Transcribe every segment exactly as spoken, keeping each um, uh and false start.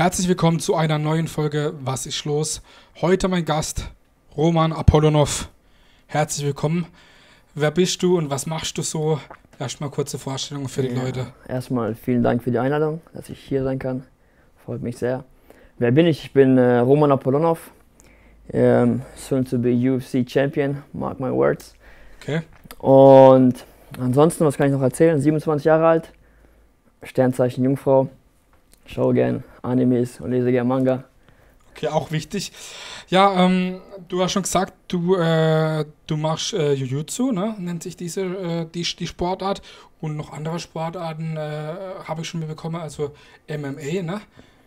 Herzlich willkommen zu einer neuen Folge Was Isch Los. Heute mein Gast Roman Apolonov. Herzlich willkommen. Wer bist du und was machst du so? Erstmal kurze Vorstellung für die ja, Leute. Erstmal vielen Dank für die Einladung, dass ich hier sein kann. Freut mich sehr. Wer bin ich? Ich bin äh, Roman Apolonov. Ähm, soon to be U F C Champion, mark my words. Okay. Und ansonsten, was kann ich noch erzählen? siebenundzwanzig Jahre alt, Sternzeichen Jungfrau. Schaue gern Animes und lese gern Manga. Okay, auch wichtig. Ja, ähm, du hast schon gesagt, du, äh, du machst äh, Jiu-Jitsu, ne? Nennt sich diese äh, die, die Sportart. Und noch andere Sportarten äh, habe ich schon mitbekommen, also M M A, ne?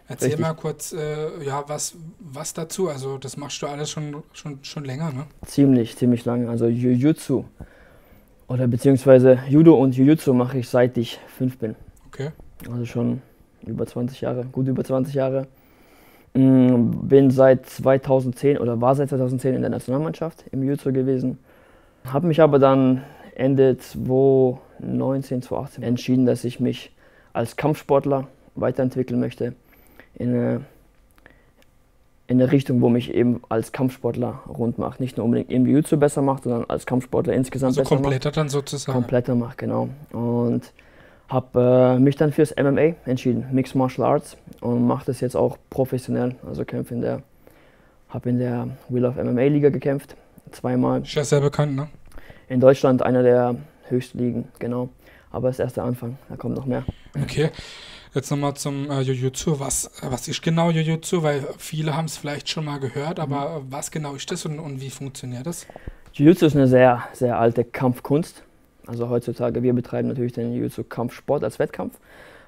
Erzähl Richtig. mal kurz, äh, ja, was, was dazu. Also das machst du alles schon, schon, schon länger, ne? Ziemlich, ziemlich lang. Also Jiu-Jitsu oder beziehungsweise Judo und Jiu-Jitsu mache ich, seit ich fünf bin. Okay. Also schon über zwanzig Jahre, gut über zwanzig Jahre. Bin seit zweitausendzehn oder war seit zweitausendzehn in der Nationalmannschaft im Jiu-Jitsu gewesen. Habe mich aber dann Ende zweitausendneunzehn, zweitausendachtzehn entschieden, dass ich mich als Kampfsportler weiterentwickeln möchte. In eine, in eine Richtung, wo mich eben als Kampfsportler rund macht. Nicht nur unbedingt im Jiu-Jitsu besser macht, sondern als Kampfsportler insgesamt also besser macht. Also kompletter dann sozusagen. Kompletter macht, genau. Und habe äh, mich dann fürs M M A entschieden, Mixed Martial Arts, und mache das jetzt auch professionell. Also kämpfe in der, habe in der Wheel of M M A Liga gekämpft, zweimal. Ist ja sehr bekannt, ne? In Deutschland einer der Höchstligen, genau. Aber das ist erst der Anfang, da kommt noch mehr. Okay. Jetzt nochmal zum äh, Jiu-Jitsu. Was, was ist genau Jiu-Jitsu? Weil viele haben es vielleicht schon mal gehört, aber mhm. was genau ist das und, und wie funktioniert das? Jiu-Jitsu ist eine sehr, sehr alte Kampfkunst. Also heutzutage, wir betreiben natürlich den Jiu-Jitsu-Kampfsport als Wettkampf,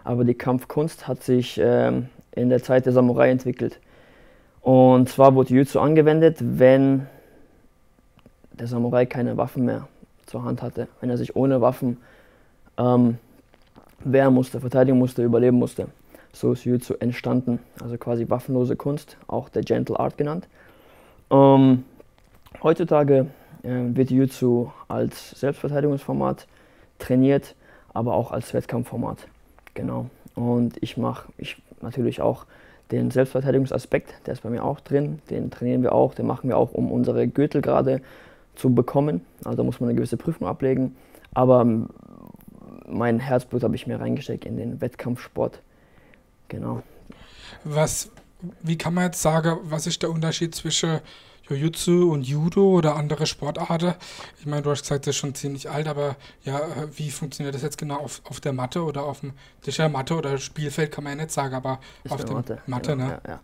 aber die Kampfkunst hat sich ähm, in der Zeit der Samurai entwickelt. Und zwar wurde Jiu-Jitsu angewendet, wenn der Samurai keine Waffen mehr zur Hand hatte, wenn er sich ohne Waffen ähm, wehren musste, verteidigen musste, überleben musste. So ist Jiu-Jitsu entstanden, also quasi waffenlose Kunst, auch der Gentle Art genannt. Ähm, heutzutage äh, wird Jiu-Jitsu als Selbstverteidigungsformat trainiert, aber auch als Wettkampfformat. Genau. Und ich mache ich natürlich auch den Selbstverteidigungsaspekt, der ist bei mir auch drin, den trainieren wir auch, den machen wir auch, um unsere Gürtel gerade zu bekommen. Also da muss man eine gewisse Prüfung ablegen, aber mein Herzblut habe ich mir reingesteckt in den Wettkampfsport. Genau. Was, wie kann man jetzt sagen, was ist der Unterschied zwischen Jiu-Jitsu und Judo oder andere Sportarten? Ich meine, du hast gesagt, das ist schon ziemlich alt, aber ja, wie funktioniert das jetzt genau auf, auf der Matte oder auf dem Tisch der Matte oder Spielfeld, kann man ja nicht sagen, aber ist auf der Matte. Matte genau, ne? Ja, ja.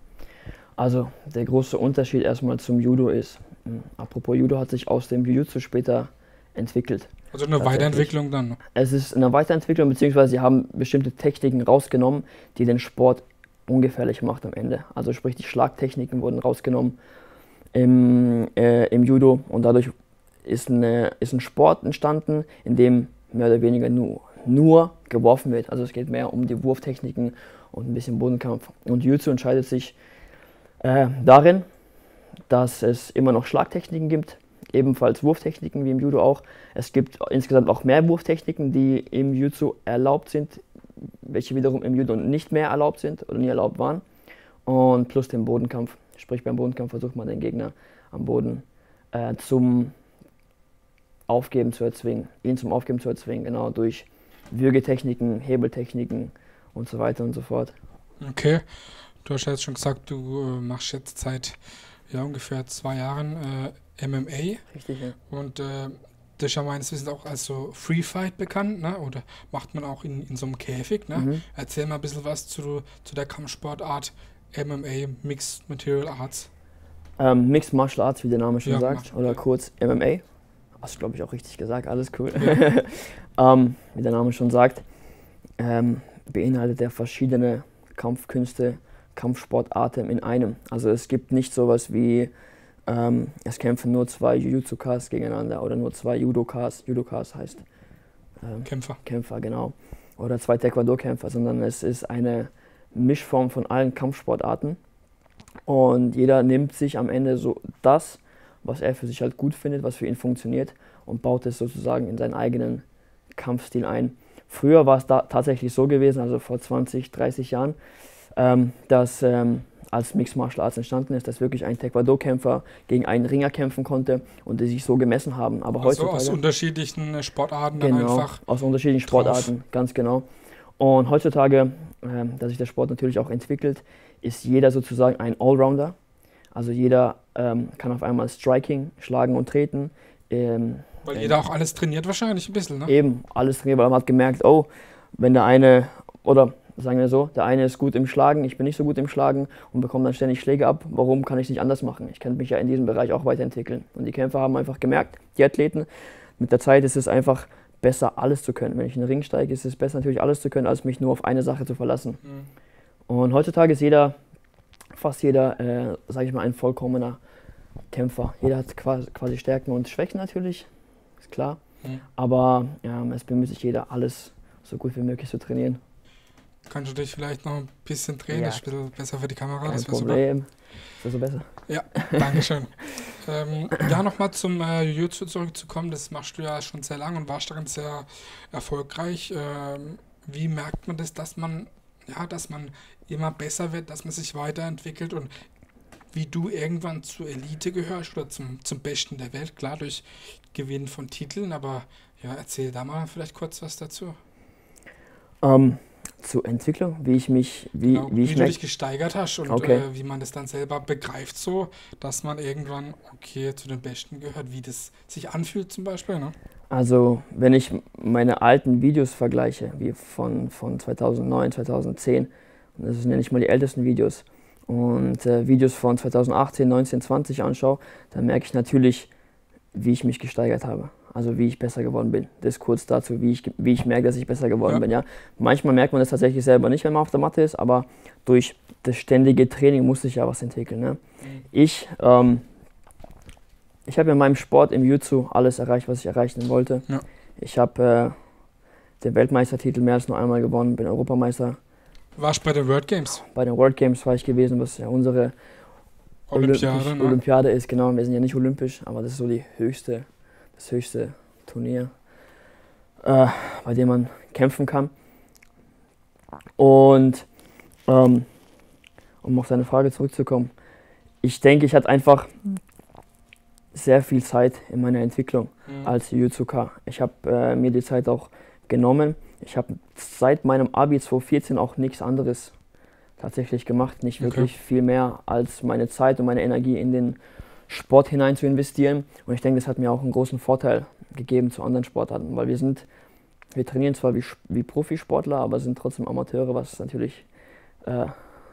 Also der große Unterschied erstmal zum Judo ist, mh, apropos Judo hat sich aus dem Jiu-Jitsu später entwickelt. Also eine Weiterentwicklung dann? Es ist eine Weiterentwicklung, beziehungsweise sie haben bestimmte Techniken rausgenommen, die den Sport ungefährlich macht am Ende. Also sprich, die Schlagtechniken wurden rausgenommen im, äh, im Judo, und dadurch ist, eine, ist ein Sport entstanden, in dem mehr oder weniger nur, nur geworfen wird. Also es geht mehr um die Wurftechniken und ein bisschen Bodenkampf. Und Jiu-Jitsu entscheidet sich äh, darin, dass es immer noch Schlagtechniken gibt, ebenfalls Wurftechniken wie im Judo auch. Es gibt insgesamt auch mehr Wurftechniken, die im Jiu-Jitsu erlaubt sind, welche wiederum im Judo nicht mehr erlaubt sind oder nie erlaubt waren. Und plus den Bodenkampf. Sprich, beim Bodenkampf versucht man den Gegner am Boden äh, zum Aufgeben zu erzwingen, ihn zum Aufgeben zu erzwingen, genau, durch Würgetechniken, Hebeltechniken und so weiter und so fort. Okay, du hast ja jetzt schon gesagt, du äh, machst jetzt seit ja, ungefähr zwei Jahren äh, M M A. Richtig, ja. Und äh, das ist ja meines Wissens auch als so Free Fight bekannt, ne? Oder macht man auch in, in so einem Käfig. Ne? Mhm. Erzähl mal ein bisschen was zu, zu der Kampfsportart M M A, Mixed Martial Arts. Ähm, Mixed Martial Arts, wie der Name schon ja, sagt, oder kurz M M A. Hast du, glaube ich, auch richtig gesagt, alles cool. Ja. ähm, wie der Name schon sagt, ähm, beinhaltet er verschiedene Kampfkünste, Kampfsportarten in einem. Also es gibt nicht sowas wie Ähm, es kämpfen nur zwei Jiu-Jitsu-Kas gegeneinander oder nur zwei Judo-Kas, Judo-Kas heißt ähm, Kämpfer. Kämpfer, genau. Oder zwei Taekwondo-Kämpfer, sondern es ist eine Mischform von allen Kampfsportarten. Und jeder nimmt sich am Ende so das, was er für sich halt gut findet, was für ihn funktioniert, und baut es sozusagen in seinen eigenen Kampfstil ein. Früher war es da tatsächlich so gewesen, also vor zwanzig, dreißig Jahren, ähm, dass ähm, als Mixed Martial Arts entstanden ist, dass wirklich ein Taekwondo-Kämpfer gegen einen Ringer kämpfen konnte und die sich so gemessen haben. Aber also heutzutage, aus unterschiedlichen Sportarten genau, dann einfach aus unterschiedlichen Sportarten, drauf. Ganz genau. Und heutzutage, ähm, dass sich der Sport natürlich auch entwickelt, ist jeder sozusagen ein Allrounder. Also jeder ähm, kann auf einmal Striking, Schlagen und Treten. Ähm, weil jeder ähm, auch alles trainiert wahrscheinlich ein bisschen, ne? Eben, alles trainiert, weil man hat gemerkt, oh, wenn der eine, oder sagen wir so, der eine ist gut im Schlagen, ich bin nicht so gut im Schlagen und bekomme dann ständig Schläge ab. Warum kann ich es nicht anders machen? Ich kann mich ja in diesem Bereich auch weiterentwickeln. Und die Kämpfer haben einfach gemerkt, die Athleten, mit der Zeit ist es einfach besser, alles zu können. Wenn ich in den Ring steige, ist es besser, natürlich alles zu können, als mich nur auf eine Sache zu verlassen. Mhm. Und heutzutage ist jeder, fast jeder, äh, sage ich mal, ein vollkommener Kämpfer. Jeder hat quasi Stärken und Schwächen natürlich, ist klar. Mhm. Aber ähm, es bemüht sich jeder, alles so gut wie möglich zu trainieren. Kannst du dich vielleicht noch ein bisschen drehen? Ja. Das ist ein bisschen besser für die Kamera. Kein das wäre super. Das wäre so besser. Ja, danke schön. ähm, ja, nochmal zum äh, Jiu-Jitsu zurückzukommen. Das machst du ja schon sehr lange und warst darin sehr erfolgreich. Ähm, wie merkt man das, dass man, ja, dass man immer besser wird, dass man sich weiterentwickelt und wie du irgendwann zur Elite gehörst oder zum, zum Besten der Welt? Klar, durch Gewinn von Titeln, aber ja, erzähl da mal vielleicht kurz was dazu. Um. Zur Entwicklung, wie ich mich, wie, genau, wie, ich wie du dich gesteigert hast und okay. äh, wie man das dann selber begreift, so dass man irgendwann okay zu den Besten gehört, wie das sich anfühlt zum Beispiel. Ne? Also wenn ich meine alten Videos vergleiche, wie von, von zweitausendneun, zweitausendzehn, das sind ja nicht mal die ältesten Videos, und äh, Videos von zweitausendachtzehn, neunzehn, zwanzig anschaue, dann merke ich natürlich, wie ich mich gesteigert habe. Also wie ich besser geworden bin. Das kurz dazu, wie ich, wie ich merke, dass ich besser geworden ja. bin. Ja? Manchmal merkt man das tatsächlich selber nicht, wenn man auf der Matte ist, aber durch das ständige Training muss ich ja was entwickeln. Ne? Ich, ähm, ich habe in meinem Sport, im Jiu-Jitsu, alles erreicht, was ich erreichen wollte. Ja. Ich habe äh, den Weltmeistertitel mehr als nur einmal gewonnen, bin Europameister. Warst du bei den World Games? Bei den World Games war ich gewesen, was ja unsere Olympiade, ne? Olympiade ist. Genau, wir sind ja nicht olympisch, aber das ist so die höchste... das höchste Turnier, äh, bei dem man kämpfen kann. Und ähm, um auf deine Frage zurückzukommen, ich denke, ich hatte einfach sehr viel Zeit in meiner Entwicklung mhm. als Jiu-Jitsuka. Ich habe äh, mir die Zeit auch genommen. Ich habe seit meinem Abi zweitausendvierzehn auch nichts anderes tatsächlich gemacht, nicht wirklich okay. viel mehr als meine Zeit und meine Energie in den Sport hinein zu investieren, und ich denke, das hat mir auch einen großen Vorteil gegeben zu anderen Sportarten, weil wir sind, wir trainieren zwar wie, wie Profisportler, aber sind trotzdem Amateure, was natürlich, äh,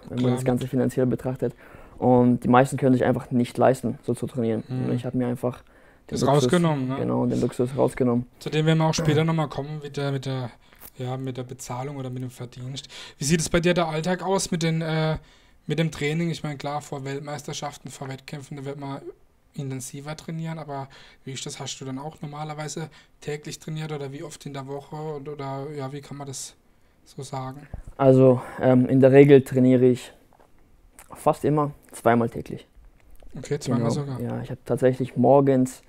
wenn man das Ganze finanziell betrachtet, und die meisten können sich einfach nicht leisten, so zu trainieren. Mhm. Und ich habe mir einfach den das Luxus rausgenommen, ne? Genau, den Luxus rausgenommen. Zu dem werden wir auch später nochmal kommen mit der, mit der, ja, mit der Bezahlung oder mit dem Verdienst. Wie sieht es bei dir der Alltag aus mit den äh, mit dem Training? Ich meine, klar, vor Weltmeisterschaften, vor Wettkämpfen, da wird man intensiver trainieren, aber wie ist das? Hast du dann auch normalerweise täglich trainiert oder wie oft in der Woche? Oder, oder ja, wie kann man das so sagen? Also ähm, in der Regel trainiere ich fast immer zweimal täglich. Okay, zweimal genau. sogar. Ja, ich habe tatsächlich morgens,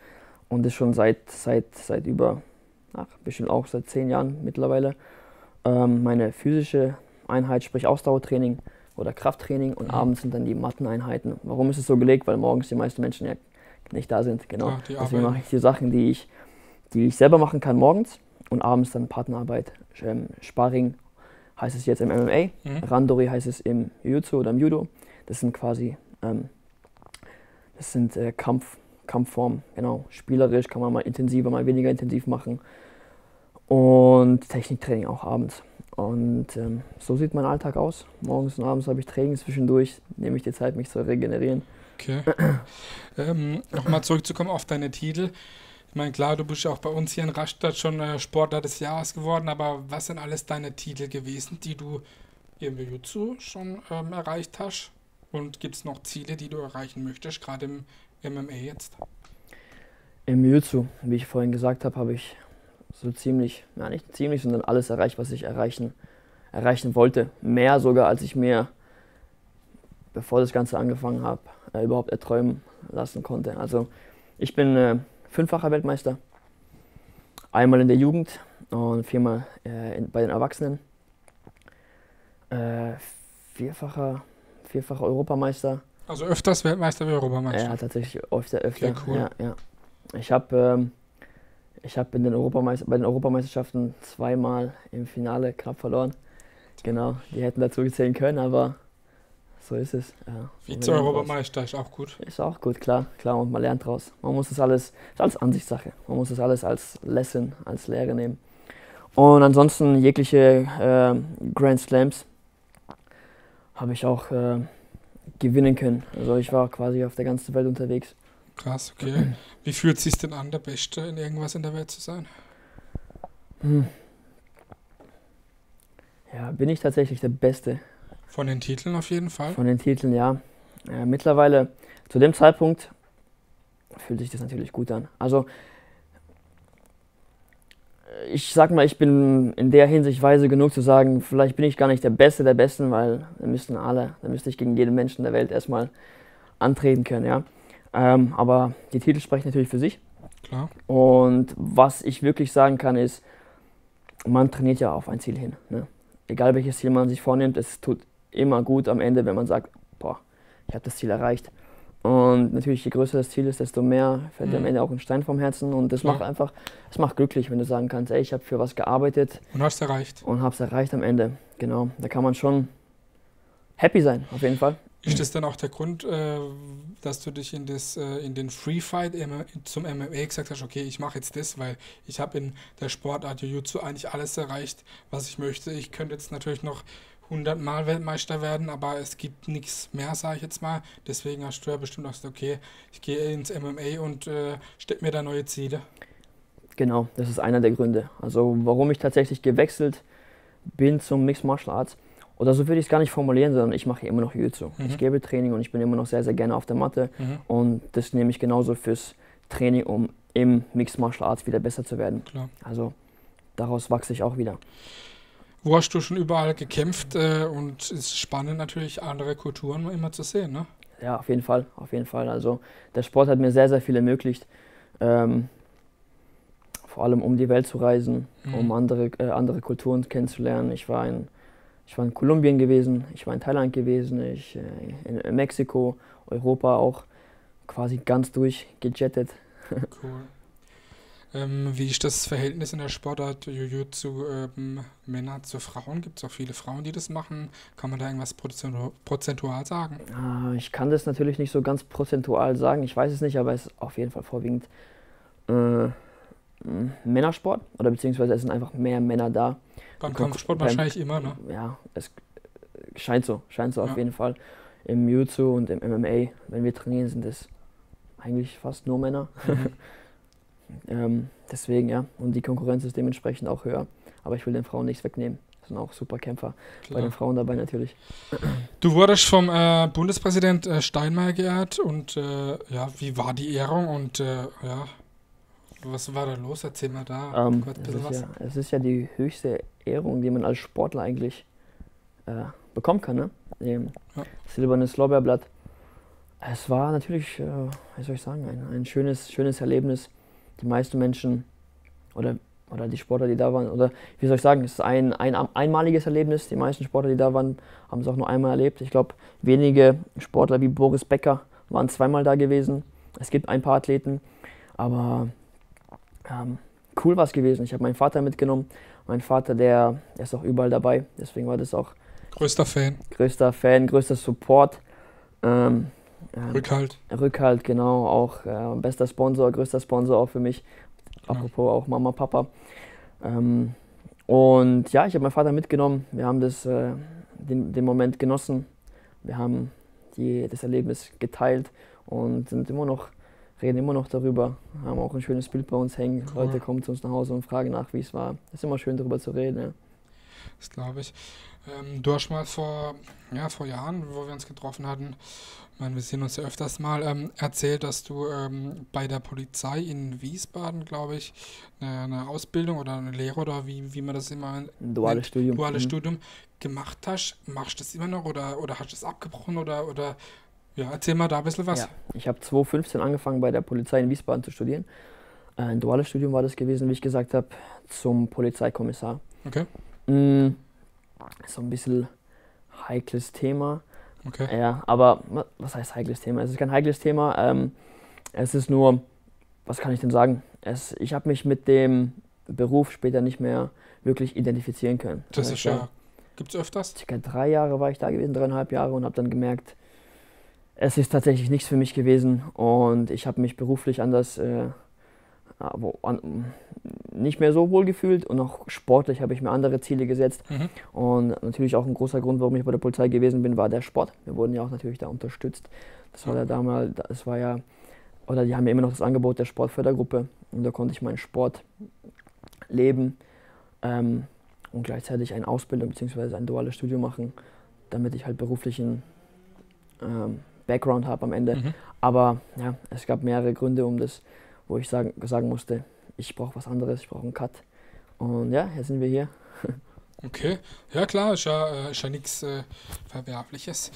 und das schon seit, seit, seit über, ach, bestimmt auch seit zehn Jahren mittlerweile, ähm, meine physische Einheit, sprich Ausdauertraining, oder Krafttraining, und mhm. abends sind dann die Matteneinheiten. Warum ist es so gelegt? Weil morgens die meisten Menschen ja nicht da sind. Genau. Ach, deswegen mache ich die Sachen, die ich, die ich selber machen kann morgens, und abends dann Partnerarbeit. Sparring heißt es jetzt im M M A, mhm. Randori heißt es im Jiu-Jitsu oder im Judo. Das sind quasi ähm, das sind äh, Kampf, Kampfformen. Genau. Spielerisch kann man mal intensiver, mal weniger intensiv machen. Und Techniktraining auch abends. Und ähm, so sieht mein Alltag aus. Morgens und abends habe ich Training, zwischendurch nehme ich die Zeit, mich zu regenerieren. Okay. ähm, Nochmal zurückzukommen auf deine Titel. Ich meine, klar, du bist ja auch bei uns hier in Rastatt schon äh, Sportler des Jahres geworden, aber was sind alles deine Titel gewesen, die du im Jiu-Jitsu schon ähm, erreicht hast? Und gibt es noch Ziele, die du erreichen möchtest, gerade im M M A jetzt? Im Jiu-Jitsu, wie ich vorhin gesagt habe, habe ich so ziemlich, ja nicht ziemlich, sondern alles erreicht, was ich erreichen, erreichen wollte. Mehr sogar, als ich mir, bevor das Ganze angefangen habe, äh, überhaupt erträumen lassen konnte. Also ich bin äh, fünffacher Weltmeister, einmal in der Jugend und viermal äh, in, bei den Erwachsenen, äh, vierfacher, vierfacher Europameister. Also öfters Weltmeister wie Europameister? Ja, tatsächlich öfter. öfter. Ja, cool. Ja, ja. Ich habe ähm, hab bei den Europameisterschaften zweimal im Finale knapp verloren. Genau, die hätten dazu gezählen können, aber so ist es. Ja. Vize-Europameister ist auch gut. Ist auch gut, klar, klar, und man lernt draus. Man muss das alles, ist alles Ansichtssache, man muss das alles als Lesson, als Lehre nehmen. Und ansonsten jegliche äh, Grand Slams habe ich auch äh, gewinnen können. Also ich war quasi auf der ganzen Welt unterwegs. Krass, okay. Wie fühlt es sich denn an, der Beste in irgendwas in der Welt zu sein? Hm. Ja, bin ich tatsächlich der Beste. Von den Titeln auf jeden Fall? Von den Titeln, ja. Äh, mittlerweile, zu dem Zeitpunkt, fühlt sich das natürlich gut an. Also, ich sag mal, ich bin in der Hinsicht weise genug zu sagen, vielleicht bin ich gar nicht der Beste der Besten, weil dann müssten alle, dann müsste ich gegen jeden Menschen der Welt erstmal antreten können, ja. Ähm, aber die Titel sprechen natürlich für sich. Klar. Und was ich wirklich sagen kann ist, man trainiert ja auf ein Ziel hin, ne? Egal welches Ziel man sich vornimmt, es tut immer gut am Ende, wenn man sagt, boah, ich habe das Ziel erreicht. Und natürlich, je größer das Ziel ist, desto mehr fällt mhm. am Ende auch ein Stein vom Herzen. Und das Klar. macht einfach, es macht glücklich, wenn du sagen kannst, ey, ich habe für was gearbeitet. Und hast es erreicht. Und hab's erreicht am Ende, genau. Da kann man schon happy sein, auf jeden Fall. Ist das dann auch der Grund, äh, dass du dich in, das, äh, in den Free Fight zum M M A gesagt hast, okay, ich mache jetzt das, weil ich habe in der Sportart Jiu-Jitsu eigentlich alles erreicht, was ich möchte. Ich könnte jetzt natürlich noch hundertmal Weltmeister werden, aber es gibt nichts mehr, sage ich jetzt mal. Deswegen hast du ja bestimmt auch gesagt, okay, ich gehe ins M M A und äh, stecke mir da neue Ziele. Genau, das ist einer der Gründe. Also warum ich tatsächlich gewechselt bin zum Mixed Martial Arts. Oder so würde ich es gar nicht formulieren, sondern ich mache immer noch Jiu-Jitsu. Mhm. Ich gebe Training und ich bin immer noch sehr, sehr gerne auf der Matte. Mhm. Und das nehme ich genauso fürs Training, um im Mixed Martial Arts wieder besser zu werden. Klar. Also daraus wachse ich auch wieder. Wo hast du schon überall gekämpft? Äh, und es ist spannend natürlich, andere Kulturen immer zu sehen, ne? Ja, auf jeden Fall, auf jeden Fall. Also der Sport hat mir sehr, sehr viel ermöglicht. Ähm, vor allem um die Welt zu reisen, mhm. um andere, äh, andere Kulturen kennenzulernen. Ich war in Ich war in Kolumbien gewesen, ich war in Thailand gewesen, ich äh, in, in Mexiko, Europa auch, quasi ganz durchgejettet. Cool. Ähm, wie ist das Verhältnis in der Sportart Jiu-Jitsu ähm, Männer zu Frauen? Gibt es auch viele Frauen, die das machen? Kann man da irgendwas prozentual sagen? Ah, ich kann das natürlich nicht so ganz prozentual sagen, ich weiß es nicht, aber es ist auf jeden Fall vorwiegend äh, Männersport, oder beziehungsweise es sind einfach mehr Männer da. Beim Kampfsport wahrscheinlich immer, ne? Ja, es scheint so, scheint so ja. auf jeden Fall. Im Jiu-Jitsu und im M M A, wenn wir trainieren, sind es eigentlich fast nur Männer. Mhm. ähm, deswegen, ja, und die Konkurrenz ist dementsprechend auch höher. Aber ich will den Frauen nichts wegnehmen. Das sind auch super Kämpfer, Klar. bei den Frauen dabei natürlich. Du wurdest vom äh, Bundespräsident äh, Steinmeier geehrt und äh, ja, wie war die Ehrung und äh, ja... Was war da los? Erzähl mal da. Um, Gott, es, ist was. Ja, es ist ja die höchste Ehrung, die man als Sportler eigentlich äh, bekommen kann, ne? Ähm, ja. Silbernes Lorbeerblatt. Es war natürlich, äh, wie soll ich sagen, ein, ein schönes, schönes Erlebnis. Die meisten Menschen oder, oder die Sportler, die da waren, oder wie soll ich sagen, es ist ein, ein einmaliges Erlebnis. Die meisten Sportler, die da waren, haben es auch nur einmal erlebt. Ich glaube, wenige Sportler wie Boris Becker waren zweimal da gewesen. Es gibt ein paar Athleten, aber... Ähm, cool war es gewesen. Ich habe meinen Vater mitgenommen. Mein Vater, der, der ist auch überall dabei. Deswegen war das auch... Größter Fan. Größter Fan, größter Support. Ähm, ähm, Rückhalt. Rückhalt, genau. Auch äh, bester Sponsor, größter Sponsor auch für mich. Genau. Apropos auch Mama, Papa. Ähm, und ja, ich habe meinen Vater mitgenommen. Wir haben das, äh, den, den Moment genossen. Wir haben die, das Erlebnis geteilt und sind immer noch... reden immer noch darüber, haben auch ein schönes Bild bei uns hängen. Cool. Leute kommen zu uns nach Hause und fragen nach, wie es war. Ist immer schön, darüber zu reden. Ja. Das glaube ich. Ähm, du hast mal vor, ja, vor Jahren, wo wir uns getroffen hatten, ich meine, wir sehen uns ja öfters mal, ähm, erzählt, dass du ähm, bei der Polizei in Wiesbaden, glaube ich, eine, eine Ausbildung oder eine Lehre oder wie, wie man das immer ein duales Studium. duales mhm. Studium gemacht hast. Machst du das immer noch oder, oder hast du das abgebrochen oder... oder Ja, erzähl mal da ein bisschen was. Ja, ich habe zwanzig fünfzehn angefangen, bei der Polizei in Wiesbaden zu studieren. Ein duales Studium war das gewesen, wie ich gesagt habe, zum Polizeikommissar. Okay. Mm, so ein bisschen heikles Thema. Okay. Ja, aber was heißt heikles Thema? Es ist kein heikles Thema. Ähm, es ist nur, was kann ich denn sagen? Es, ich habe mich mit dem Beruf später nicht mehr wirklich identifizieren können. Das ist ja. Gibt es öfters? Circa drei Jahre war ich da gewesen, dreieinhalb Jahre, und habe dann gemerkt, es ist tatsächlich nichts für mich gewesen, und ich habe mich beruflich anders, äh, an, nicht mehr so wohl gefühlt, und auch sportlich habe ich mir andere Ziele gesetzt. Mhm. Und natürlich auch ein großer Grund, warum ich bei der Polizei gewesen bin, war der Sport. Wir wurden ja auch natürlich da unterstützt. Das war ja damals, das war ja, oder die haben ja immer noch das Angebot der Sportfördergruppe, und da konnte ich meinen Sport leben. Ähm, und gleichzeitig eine Ausbildung bzw. ein duales Studium machen, damit ich halt beruflichen ähm, Background habe am Ende. Mhm. Aber ja, es gab mehrere Gründe, um das, wo ich sagen, sagen musste, ich brauche was anderes, ich brauche einen Cut. Und ja, jetzt sind wir hier. Okay, ja klar, ist ja, ist ja nichts äh, Verwerfliches.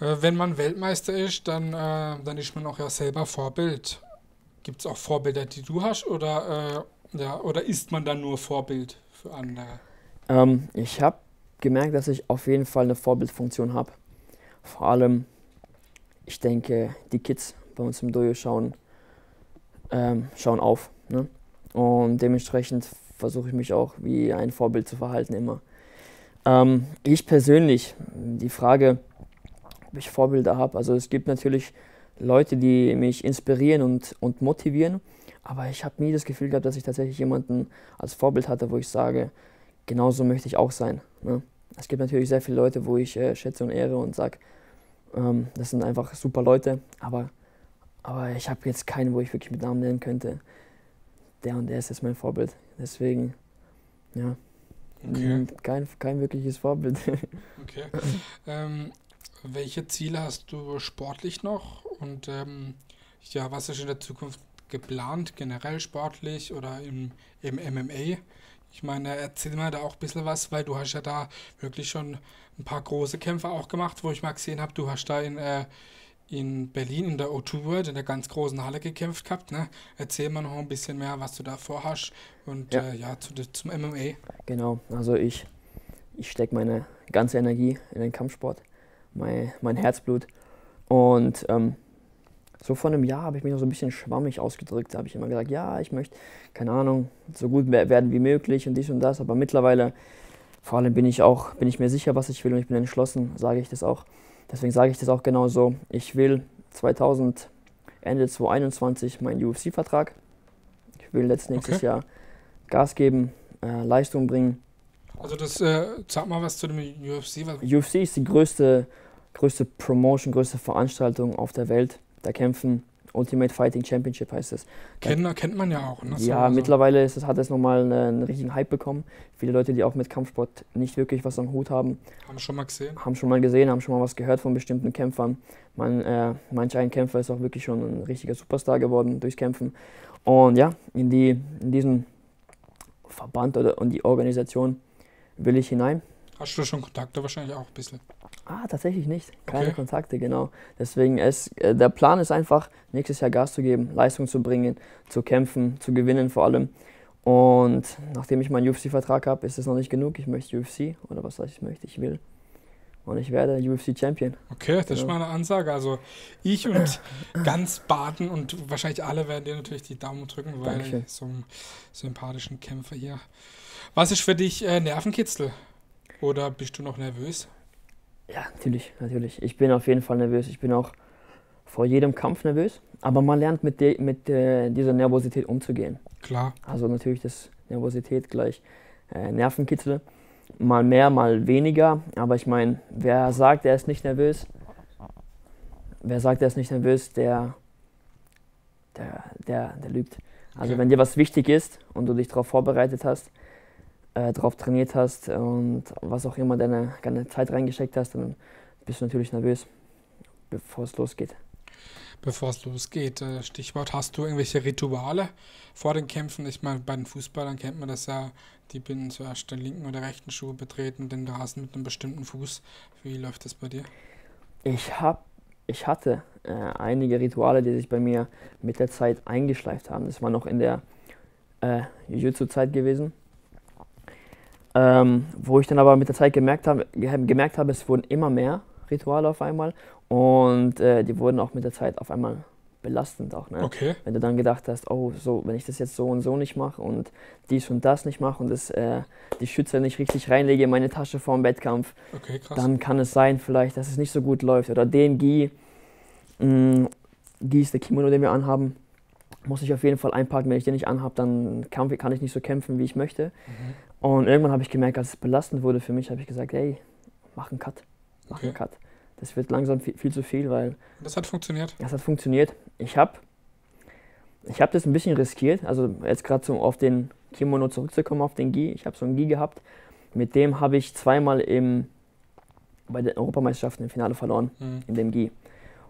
Äh, wenn man Weltmeister ist, dann, äh, dann ist man auch ja selber Vorbild. Gibt es auch Vorbilder, die du hast, oder, äh, ja, oder ist man dann nur Vorbild? Ähm, ich habe gemerkt, dass ich auf jeden Fall eine Vorbildfunktion habe. Vor allem, ich denke, die Kids bei uns im Dojo schauen, ähm, schauen auf. Ne? Und dementsprechend versuche ich mich auch wie ein Vorbild zu verhalten immer. Ähm, ich persönlich, die Frage, ob ich Vorbilder habe, also es gibt natürlich Leute, die mich inspirieren und, und motivieren. Aber ich habe nie das Gefühl gehabt, dass ich tatsächlich jemanden als Vorbild hatte, wo ich sage, genauso möchte ich auch sein. Ne? Es gibt natürlich sehr viele Leute, wo ich äh, schätze und ehre und sage, ähm, das sind einfach super Leute, aber, aber ich habe jetzt keinen, wo ich wirklich mit Namen nennen könnte. Der und der ist jetzt mein Vorbild. Deswegen, ja, okay. kein, kein wirkliches Vorbild. Okay. ähm, welche Ziele hast du sportlich noch? Und ähm, ja, was ist in der Zukunft geplant, generell sportlich oder im, im M M A? Ich meine, erzähl mal da auch ein bisschen was, weil du hast ja da wirklich schon ein paar große Kämpfe auch gemacht, wo ich mal gesehen habe, du hast da in, äh, in Berlin in der O zwei World, in der ganz großen Halle gekämpft gehabt. Ne? Erzähl mal noch ein bisschen mehr, was du da vorhast, und ja, äh, ja zu, zum M M A. Genau, also ich, ich stecke meine ganze Energie in den Kampfsport, mein, mein Herzblut, und ähm, so vor einem Jahr habe ich mich noch so ein bisschen schwammig ausgedrückt. Da habe ich immer gesagt, ja, ich möchte, keine Ahnung, so gut werden wie möglich und dies und das. Aber mittlerweile, vor allem bin ich auch, bin ich mir sicher, was ich will, und ich bin entschlossen, sage ich das auch. Deswegen sage ich das auch genau so. Ich will zweitausend, Ende zweitausendeinundzwanzig meinen U F C-Vertrag. Ich will letztes nächstes okay. Jahr Gas geben, äh, Leistung bringen. Also das, äh, sag mal was zu dem U F C. U F C ist die größte, größte Promotion, größte Veranstaltung auf der Welt. Da kämpfen, Ultimate Fighting Championship heißt es. Kennt, kennt man ja auch. Ne? Ja, so. Mittlerweile ist es, hat es nochmal einen, einen richtigen Hype bekommen. Viele Leute, die auch mit Kampfsport nicht wirklich was am Hut haben. Haben schon mal gesehen. Haben schon mal gesehen, haben schon mal was gehört von bestimmten Kämpfern. Man, äh, manch ein Kämpfer ist auch wirklich schon ein richtiger Superstar geworden durchs Kämpfen. Und ja, in, die, in diesen Verband oder in die Organisation will ich hinein. Hast du schon Kontakte? Wahrscheinlich auch ein bisschen. Ah, tatsächlich nicht. Keine okay. Kontakte, genau. Deswegen ist äh, der Plan ist einfach, nächstes Jahr Gas zu geben, Leistung zu bringen, zu kämpfen, zu gewinnen vor allem. Und nachdem ich meinen U F C-Vertrag habe, ist es noch nicht genug. Ich möchte U F C, oder was heißt ich möchte, ich will. Und ich werde U F C-Champion. Okay, das genau. ist mal eine Ansage. Also ich und ganz Baden und wahrscheinlich alle werden dir natürlich die Daumen drücken, weil Dankeschön. So einen sympathischen Kämpfer hier. Was ist für dich äh, Nervenkitzel? Oder bist du noch nervös? Ja, natürlich, natürlich. Ich bin auf jeden Fall nervös. Ich bin auch vor jedem Kampf nervös. Aber man lernt mit, de, mit äh, dieser Nervosität umzugehen. Klar. Also natürlich das Nervosität gleich äh, Nervenkitzel. Mal mehr, mal weniger. Aber ich meine, wer sagt, er ist nicht nervös? Wer sagt, er ist nicht nervös, der, der, der, der lügt. Also okay. wenn dir was wichtig ist und du dich darauf vorbereitet hast, Äh, drauf trainiert hast und was auch immer deine, deine Zeit reingesteckt hast, dann bist du natürlich nervös, bevor es losgeht. Bevor es losgeht, äh, Stichwort, hast du irgendwelche Rituale vor den Kämpfen? Ich meine, bei den Fußballern kennt man das ja, die binden zuerst den linken oder rechten Schuh, betreten den Rasen mit einem bestimmten Fuß. Wie läuft das bei dir? Ich hab, ich hatte äh, einige Rituale, die sich bei mir mit der Zeit eingeschleift haben. Das war noch in der äh, Jiu-Jitsu-Zeit gewesen. Ähm, wo ich dann aber mit der Zeit gemerkt habe, gemerkt habe, es wurden immer mehr Rituale auf einmal und äh, die wurden auch mit der Zeit auf einmal belastend auch, ne? Okay. Wenn du dann gedacht hast, oh, so, wenn ich das jetzt so und so nicht mache und dies und das nicht mache und das, äh, die Schütze nicht richtig reinlege in meine Tasche vor dem Wettkampf, okay, krass, dann kann es sein vielleicht, dass es nicht so gut läuft. Oder den Gi, mh, Gi ist der Kimono, den wir anhaben, muss ich auf jeden Fall einpacken. Wenn ich den nicht anhabe, dann kann, kann ich nicht so kämpfen, wie ich möchte. Mhm. Und irgendwann habe ich gemerkt, als es belastend wurde für mich, habe ich gesagt, hey, mach einen Cut, mach okay. einen Cut. Das wird langsam viel, viel zu viel, weil... Das hat funktioniert? Das hat funktioniert. Ich habe ich hab das ein bisschen riskiert, also jetzt gerade so auf den Kimono zurückzukommen, auf den Gi. Ich habe so einen Gi gehabt, mit dem habe ich zweimal im, bei den Europameisterschaften im Finale verloren, mhm. in dem Gi.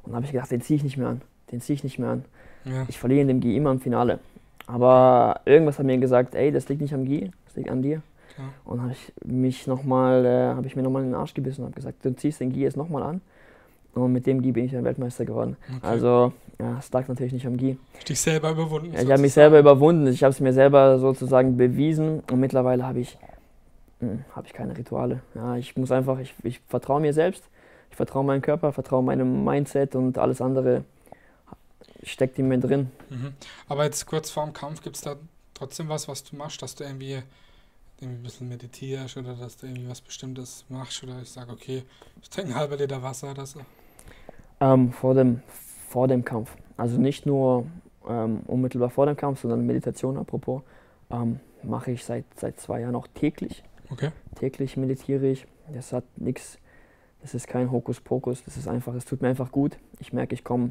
Und da habe ich gedacht, den ziehe ich nicht mehr an, den ziehe ich nicht mehr an. Ja. Ich verliere in dem Gi immer im Finale. Aber irgendwas hat mir gesagt, ey, das liegt nicht am Gi, das liegt an dir. Ja. Und habe ich mich nochmal, äh, habe ich mir nochmal in den Arsch gebissen und habe gesagt, du ziehst den Gi jetzt nochmal an. Und mit dem Gi bin ich dann Weltmeister geworden. Okay. Also, ja, es lag natürlich nicht am Gi. Hast du dich selber überwunden? Ja, ich habe mich selber überwunden. Ich habe es mir selber sozusagen bewiesen. Und mittlerweile habe ich, hm, habe ich keine Rituale. Ja, ich muss einfach, ich, ich vertraue mir selbst. Ich vertraue meinem Körper, vertraue meinem Mindset und alles andere steckt in mir drin. Mhm. Aber jetzt kurz vor dem Kampf, gibt es da trotzdem was, was du machst, dass du irgendwie... irgendwie ein bisschen meditierst oder dass du irgendwie was Bestimmtes machst oder ich sage, okay, ich trinke einen halben Liter Wasser oder so? Ähm, vor, dem, vor dem Kampf. Also nicht nur ähm, unmittelbar vor dem Kampf, sondern Meditation, apropos, ähm, mache ich seit, seit zwei Jahren auch täglich. Okay. Täglich meditiere ich. Das hat nichts, das ist kein Hokuspokus, das ist einfach, es tut mir einfach gut. Ich merke, ich komme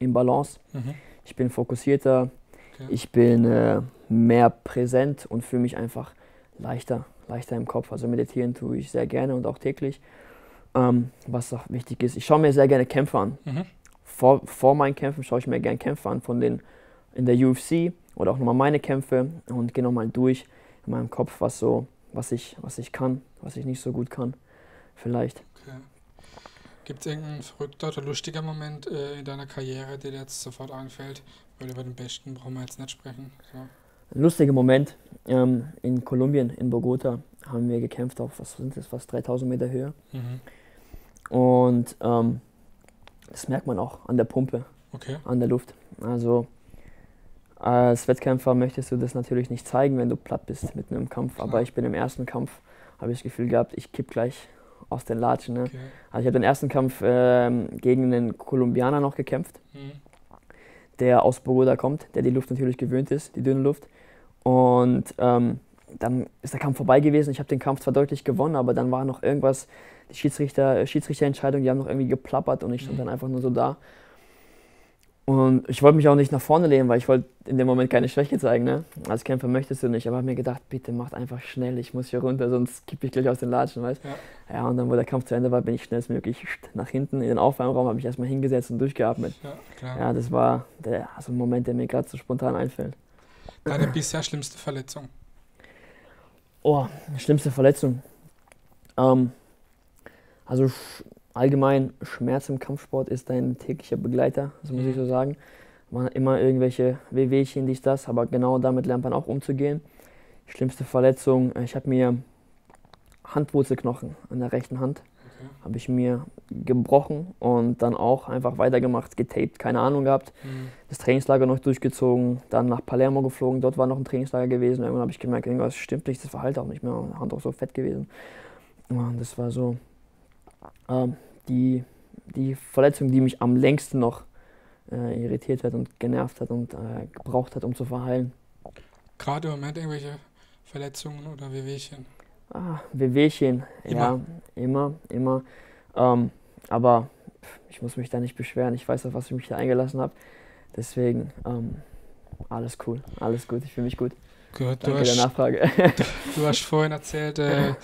in Balance, mhm. ich bin fokussierter, okay. ich bin... Äh, mehr präsent und fühle mich einfach leichter, leichter im Kopf. Also meditieren tue ich sehr gerne und auch täglich. Ähm, was auch wichtig ist, ich schaue mir sehr gerne Kämpfe an. Mhm. Vor, vor meinen Kämpfen schaue ich mir gerne Kämpfe an von den in der U F C oder auch nochmal meine Kämpfe und gehe nochmal durch in meinem Kopf, was so, was ich, was ich kann, was ich nicht so gut kann. Vielleicht. Okay. Gibt es irgendeinen verrückter oder lustiger Moment äh, in deiner Karriere, der dir jetzt sofort einfällt? Weil über den besten brauchen wir jetzt nicht sprechen. So. Lustiger Moment, ähm, in Kolumbien, in Bogota, haben wir gekämpft auf, was sind das, fast dreitausend Meter Höhe. Mhm. Und ähm, das merkt man auch an der Pumpe, okay. an der Luft. Also als Wettkämpfer möchtest du das natürlich nicht zeigen, wenn du platt bist mitten im Kampf. Klar. Aber ich bin im ersten Kampf, habe ich das Gefühl gehabt, ich kipp gleich aus den Latschen. Ne? Okay. Also ich habe den ersten Kampf ähm, gegen einen Kolumbianer noch gekämpft, mhm. der aus Bogota kommt, der die Luft natürlich gewöhnt ist, die dünne Luft. Und ähm, dann ist der Kampf vorbei gewesen. Ich habe den Kampf zwar deutlich gewonnen, aber dann war noch irgendwas, die Schiedsrichter, Schiedsrichterentscheidung, die haben noch irgendwie geplappert und ich stand dann einfach nur so da. Und ich wollte mich auch nicht nach vorne lehnen, weil ich wollte in dem Moment keine Schwäche zeigen. Ne? Als Kämpfer möchtest du nicht, aber ich habe mir gedacht, bitte macht einfach schnell, ich muss hier runter, sonst kippe ich gleich aus den Latschen, weißt du? Ja. Ja, und dann, wo der Kampf zu Ende war, bin ich schnellstmöglich nach hinten in den Aufwärmraum, habe mich erstmal hingesetzt und durchgeatmet. Ja, klar. Ja, das war der also ein Moment, der mir gerade so spontan einfällt. Deine bisher schlimmste Verletzung? Oh, schlimmste Verletzung. Ähm, also... Allgemein, Schmerz im Kampfsport ist dein täglicher Begleiter, so muss ich so sagen. Man hat immer irgendwelche Wehwehchen, dies, das, aber genau damit lernt man auch umzugehen. Schlimmste Verletzung, ich habe mir Handwurzelknochen an der rechten Hand, okay. habe ich mir gebrochen und dann auch einfach weitergemacht, getaped, keine Ahnung gehabt. Mhm. Das Trainingslager noch durchgezogen, dann nach Palermo geflogen, dort war noch ein Trainingslager gewesen. Irgendwann habe ich gemerkt, irgendwas stimmt nicht, das war halt auch nicht mehr, Hand auch so fett gewesen. Und das war so... Ähm, Die, die Verletzung, die mich am längsten noch äh, irritiert hat und genervt hat und äh, gebraucht hat, um zu verheilen. Gerade im Moment irgendwelche Verletzungen oder Wehwehchen? Ah, Wehwehchen, immer. Ja, immer, immer. Ähm, aber ich muss mich da nicht beschweren, ich weiß, auf was ich mich da eingelassen habe. Deswegen, ähm, alles cool, alles gut, ich fühle mich gut. Gut, danke der Nachfrage. Du hast vorhin erzählt, äh,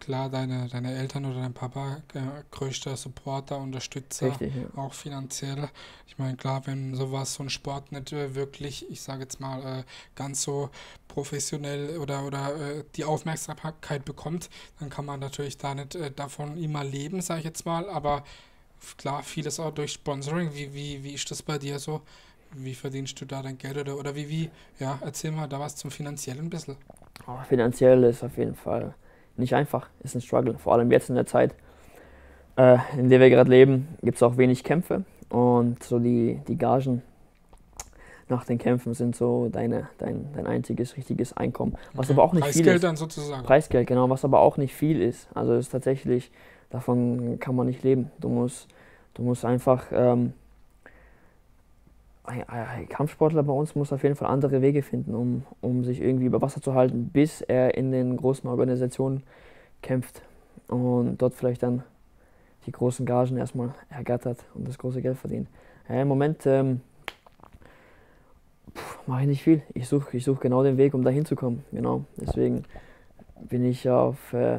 klar, deine, deine Eltern oder dein Papa, äh, größter Supporter, Unterstützer, richtig, ja. auch finanziell. Ich meine, klar, wenn sowas, so ein Sport nicht äh, wirklich, ich sage jetzt mal, äh, ganz so professionell oder, oder äh, die Aufmerksamkeit bekommt, dann kann man natürlich da nicht äh, davon immer leben, sage ich jetzt mal. Aber klar, vieles auch durch Sponsoring. Wie, wie, wie ist das bei dir so? Wie verdienst du da dein Geld? Oder, oder wie, wie? Ja, erzähl mal da was zum Finanziellen ein bisschen. Oh, finanziell ist auf jeden Fall nicht einfach. Ist ein Struggle. Vor allem jetzt in der Zeit, äh, in der wir gerade leben, gibt es auch wenig Kämpfe. Und so die, die Gagen nach den Kämpfen sind so deine, dein, dein einziges richtiges Einkommen. Was okay. aber auch nicht Preisgeld viel ist. Preisgeld dann sozusagen. Preisgeld, genau. Was aber auch nicht viel ist. Also ist tatsächlich, davon kann man nicht leben. Du musst, du musst einfach... Ähm, ein Kampfsportler bei uns muss auf jeden Fall andere Wege finden, um, um sich irgendwie über Wasser zu halten, bis er in den großen Organisationen kämpft und dort vielleicht dann die großen Gagen erstmal ergattert und das große Geld verdient. Ja, im Moment ähm, mache ich nicht viel. Ich suche ich such genau den Weg, um da hinzukommen. Genau. Deswegen bin ich auf äh,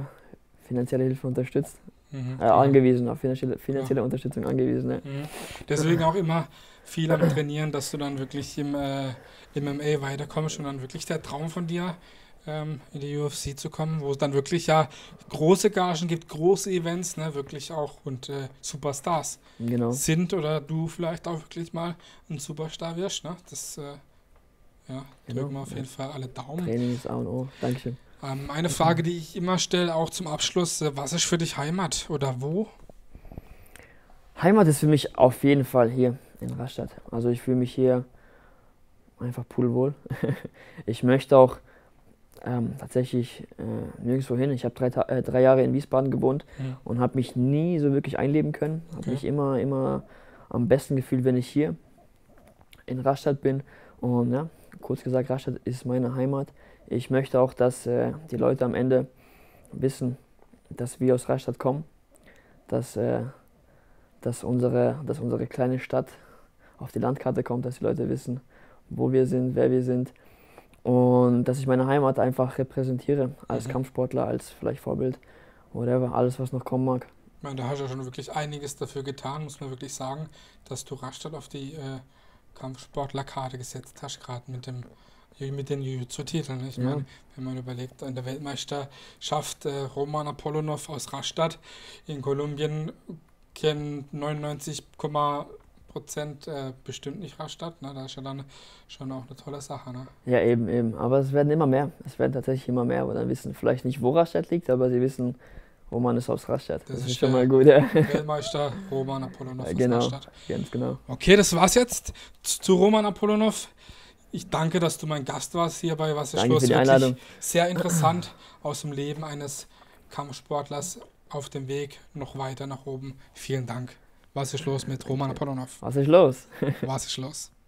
finanzielle Hilfe unterstützt. Mhm. Äh, angewiesen, auf finanzielle, finanzielle ja. Unterstützung angewiesen. Ja. Mhm. Deswegen auch immer viel am Trainieren, dass du dann wirklich im äh, M M A weiterkommst und dann wirklich der Traum von dir, ähm, in die U F C zu kommen, wo es dann wirklich ja große Gagen gibt, große Events, ne, wirklich auch und äh, Superstars genau. sind oder du vielleicht auch wirklich mal ein Superstar wirst. Ne? Das äh, ja, genau. drücken wir auf jeden ja. Fall alle Daumen. Training ist A und O. Dankeschön. Ähm, eine Frage, die ich immer stelle, auch zum Abschluss, äh, was ist für dich Heimat oder wo? Heimat ist für mich auf jeden Fall hier in Rastatt. Also ich fühle mich hier einfach pudelwohl. Ich möchte auch ähm, tatsächlich äh, nirgendwo hin. Ich habe drei, äh, drei Jahre in Wiesbaden gewohnt mhm. und habe mich nie so wirklich einleben können. Habe okay. mich immer, immer am besten gefühlt, wenn ich hier in Rastatt bin. Und ja, kurz gesagt, Rastatt ist meine Heimat. Ich möchte auch, dass äh, die Leute am Ende wissen, dass wir aus Rastatt kommen, dass, äh, dass, unsere, dass unsere kleine Stadt auf die Landkarte kommt, dass die Leute wissen, wo wir sind, wer wir sind und dass ich meine Heimat einfach repräsentiere als mhm. Kampfsportler, als vielleicht Vorbild, whatever, alles was noch kommen mag. Ich meine, da hast du ja schon wirklich einiges dafür getan, muss man wirklich sagen, dass du Rastatt auf die äh, Kampfsportlerkarte gesetzt hast, gerade mit dem mit den Jiu-Jitsu-Titeln. Ich meine, ja. wenn man überlegt, an der Weltmeisterschaft äh, Roman Apolonov aus Rastatt in Kolumbien kennen neunundneunzig Prozent äh, bestimmt nicht Rastatt. Ne? Da ist ja dann schon auch eine tolle Sache. Ne? Ja, eben, eben. Aber es werden immer mehr. Es werden tatsächlich immer mehr. Aber dann wissen vielleicht nicht, wo Rastatt liegt, aber sie wissen, Roman ist aus Rastatt. Das, das ist schon mal gut. Ja. Weltmeister Roman Apolonov ja, genau, aus Rastatt. Ganz genau. Okay, das war's jetzt zu Roman Apolonov. Ich danke, dass du mein Gast warst hier bei Was Isch Los. Wirklich Einladung. Sehr interessant aus dem Leben eines Kampfsportlers auf dem Weg noch weiter nach oben. Vielen Dank. Was Isch Los mit Roman Apolonov. Was Isch Los? Was Isch Los?